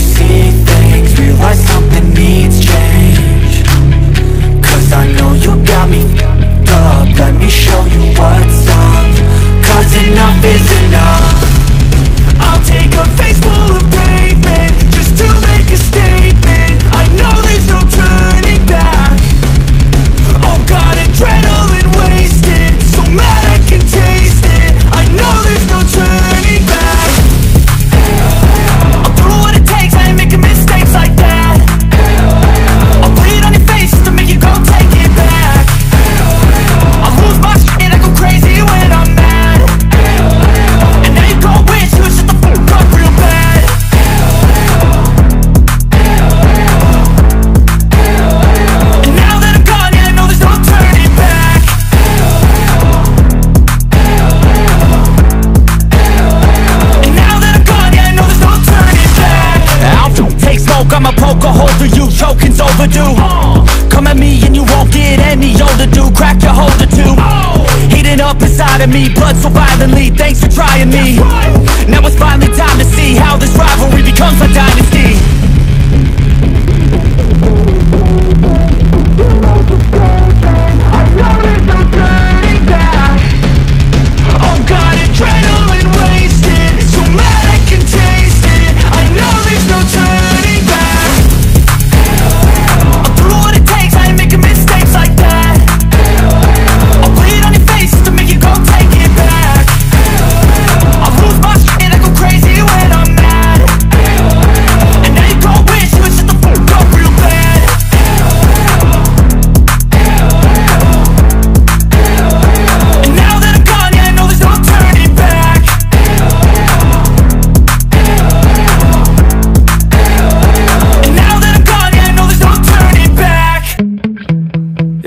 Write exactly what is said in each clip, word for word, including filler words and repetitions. see things, realize something needs change. Cause I know you got me f***ed up, let me show you what's up. Cause enough is enough. I'll take a face full of pavement just to make a statement. I know there's no turning back. Oh God, adrenaline wasted, so mad I can taste it. I know there's no turning back. I'll do what it takes, I ain't making mistakes like that. I'll put it on your face just to make you go take it back. I'll lose my shit and I go crazy when I'm mad. And now you gon' wish you would shut the fuck up real bad. And now that I'm gone, yeah, I know there's no turning back. And now that I'm gone, yeah, I know there's no turning back. I don't take smoke, I'ma poke a hole through you, choking's overdue. uh, Come at me and you won't get any older, dude. Crack your holder too. oh. Heating up inside of me, blood so violently. Thanks for trying me, right. Now it's finally time to see how this rivalry becomes a dynasty.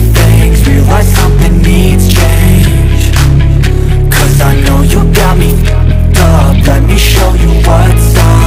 things, realize something needs change. Cause I know you got me f***ed up, let me show you what's up.